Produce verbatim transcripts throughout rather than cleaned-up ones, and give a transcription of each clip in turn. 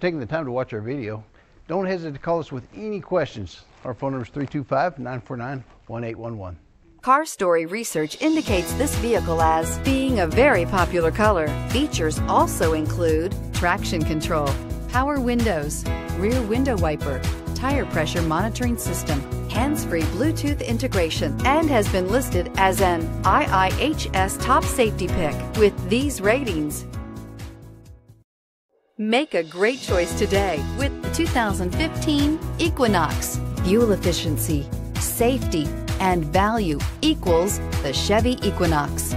for taking the time to watch our video. Don't hesitate to call us with any questions. Our phone number is three two five, nine four nine, one eight one one. CarStory Research indicates this vehicle as being a very popular color. Features also include traction control, power windows, rear window wiper, tire pressure monitoring system, hands-free Bluetooth integration, and has been listed as an I I H S top safety pick with these ratings. Make a great choice today with the two thousand fifteen Equinox. Fuel efficiency, safety, and value equals the Chevy Equinox.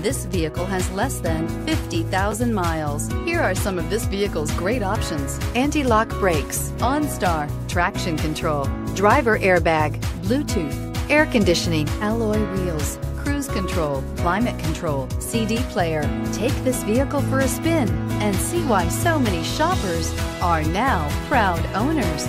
This vehicle has less than fifty thousand miles. Here are some of this vehicle's great options: anti-lock brakes, OnStar, traction control, driver airbag, Bluetooth, air conditioning, alloy wheels, cruise control, climate control, C D player. Take this vehicle for a spin and see why so many shoppers are now proud owners.